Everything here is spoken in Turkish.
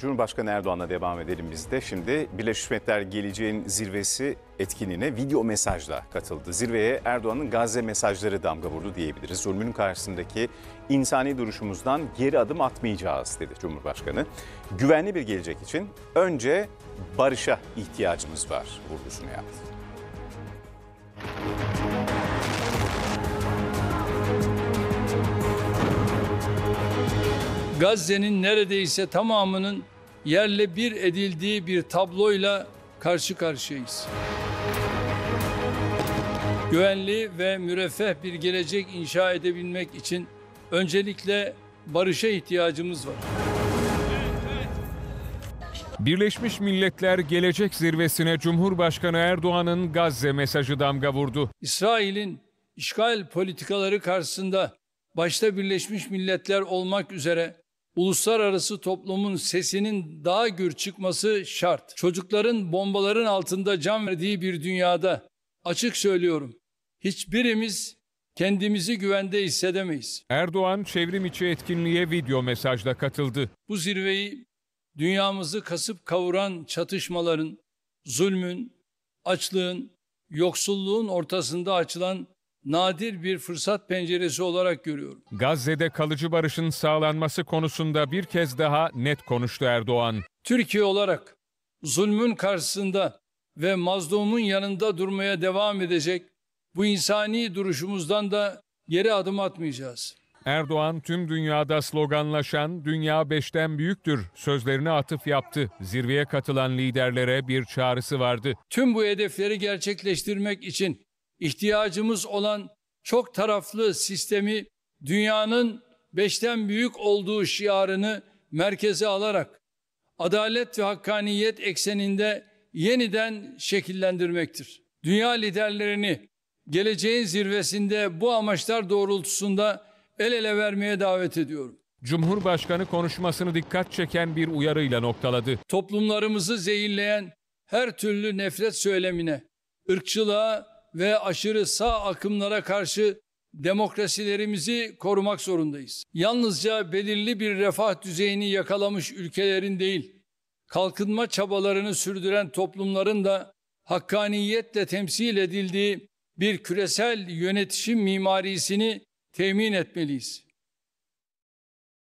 Cumhurbaşkanı Erdoğan'la devam edelim biz de. Şimdi Birleşmiş Milletler Geleceğin Zirvesi etkinliğine video mesajla katıldı. Zirveye Erdoğan'ın Gazze mesajları damga vurdu diyebiliriz. Zulmünün karşısındaki insani duruşumuzdan geri adım atmayacağız dedi Cumhurbaşkanı. Güvenli bir gelecek için önce barışa ihtiyacımız var vurgusunu yaptı. Gazze'nin neredeyse tamamının yerle bir edildiği bir tabloyla karşı karşıyayız. Güvenli ve müreffeh bir gelecek inşa edebilmek için öncelikle barışa ihtiyacımız var. Birleşmiş Milletler Gelecek Zirvesi'ne Cumhurbaşkanı Erdoğan'ın Gazze mesajı damga vurdu. İsrail'in işgal politikaları karşısında başta Birleşmiş Milletler olmak üzere uluslararası toplumun sesinin daha gür çıkması şart. Çocukların bombaların altında can verdiği bir dünyada açık söylüyorum, hiçbirimiz kendimizi güvende hissedemeyiz. Erdoğan çevrim içi etkinliğe video mesajla katıldı. Bu zirveyi dünyamızı kasıp kavuran çatışmaların, zulmün, açlığın, yoksulluğun ortasında açılan nadir bir fırsat penceresi olarak görüyorum. Gazze'de kalıcı barışın sağlanması konusunda bir kez daha net konuştu Erdoğan. Türkiye olarak zulmün karşısında ve mazlumun yanında durmaya devam edecek, bu insani duruşumuzdan da geri adım atmayacağız. Erdoğan tüm dünyada sloganlaşan "Dünya beşten büyüktür" sözlerine atıf yaptı. Zirveye katılan liderlere bir çağrısı vardı. Tüm bu hedefleri gerçekleştirmek için İhtiyacımız olan çok taraflı sistemi, dünyanın beşten büyük olduğu şiarını merkeze alarak adalet ve hakkaniyet ekseninde yeniden şekillendirmektir. Dünya liderlerini geleceğin zirvesinde bu amaçlar doğrultusunda el ele vermeye davet ediyorum. Cumhurbaşkanı konuşmasını dikkat çeken bir uyarıyla noktaladı. Toplumlarımızı zehirleyen her türlü nefret söylemine, ırkçılığa ve aşırı sağ akımlara karşı demokrasilerimizi korumak zorundayız. Yalnızca belirli bir refah düzeyini yakalamış ülkelerin değil, kalkınma çabalarını sürdüren toplumların da hakkaniyetle temsil edildiği bir küresel yönetişim mimarisini temin etmeliyiz.